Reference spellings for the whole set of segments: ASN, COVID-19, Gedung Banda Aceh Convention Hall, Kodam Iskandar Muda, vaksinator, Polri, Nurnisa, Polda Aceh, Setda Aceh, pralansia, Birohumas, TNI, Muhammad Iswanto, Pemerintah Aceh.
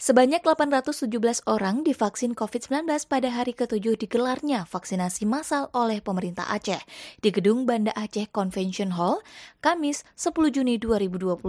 Sebanyak 817 orang divaksin COVID-19 pada hari ke-7 digelarnya vaksinasi massal oleh pemerintah Aceh di Gedung Banda Aceh Convention Hall, Kamis 10 Juni 2021.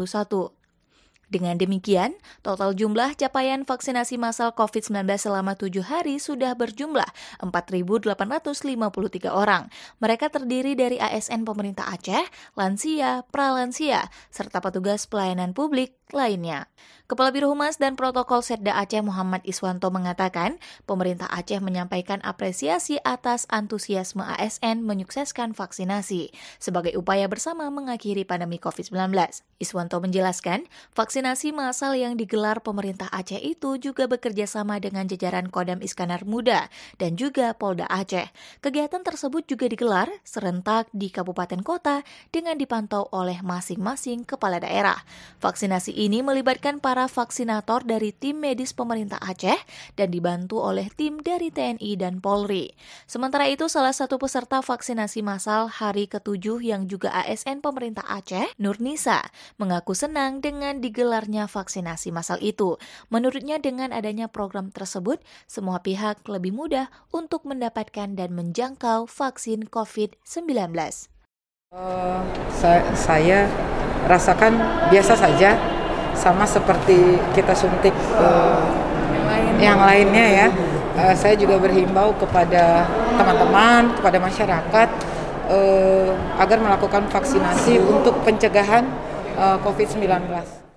Dengan demikian, total jumlah capaian vaksinasi massal COVID-19 selama 7 hari sudah berjumlah 4.853 orang. Mereka terdiri dari ASN pemerintah Aceh, lansia, pralansia, serta petugas pelayanan publik lainnya. Kepala Birohumas dan Protokol Setda Aceh Muhammad Iswanto mengatakan, pemerintah Aceh menyampaikan apresiasi atas antusiasme ASN menyukseskan vaksinasi sebagai upaya bersama mengakhiri pandemi COVID-19. Iswanto menjelaskan, vaksinasi massal yang digelar pemerintah Aceh itu juga bekerja sama dengan jajaran Kodam Iskandar Muda dan juga Polda Aceh. Kegiatan tersebut juga digelar serentak di kabupaten kota dengan dipantau oleh masing-masing kepala daerah. Vaksinasi ini melibatkan para vaksinator dari tim medis pemerintah Aceh dan dibantu oleh tim dari TNI dan Polri. Sementara itu, salah satu peserta vaksinasi massal hari ke-7 yang juga ASN pemerintah Aceh, Nurnisa, mengaku senang dengan digelarnya vaksinasi massal itu. Menurutnya, dengan adanya program tersebut, semua pihak lebih mudah untuk mendapatkan dan menjangkau vaksin COVID-19. Saya rasakan biasa saja, sama seperti kita suntik yang lainnya ya. Saya juga berhimbau kepada teman-teman, kepada masyarakat agar melakukan vaksinasi untuk pencegahan COVID-19.